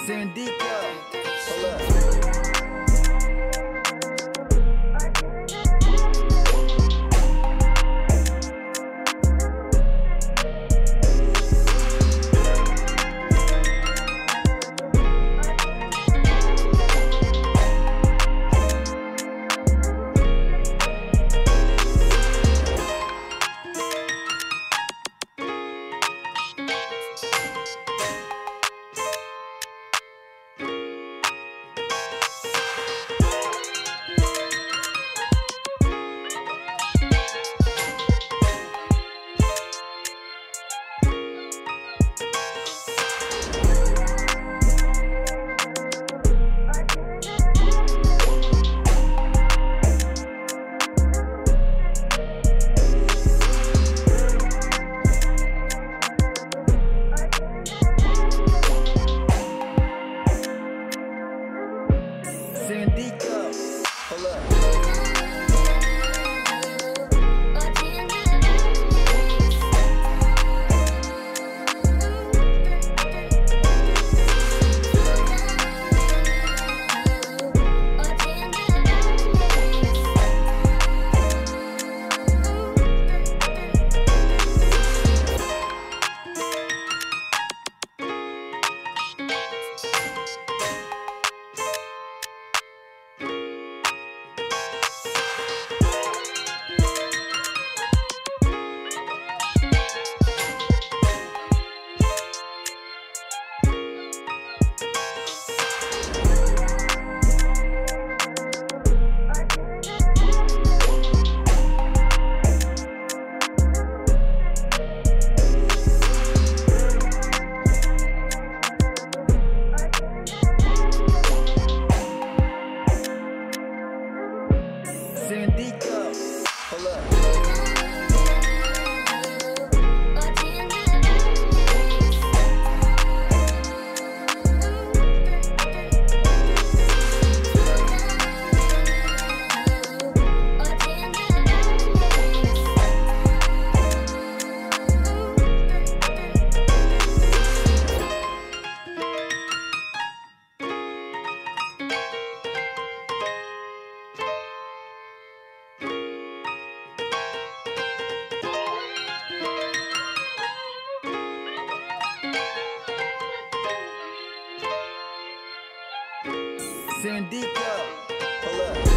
Sandico. Sandico, pull up. Sandico, pull up. Sandico, pull up.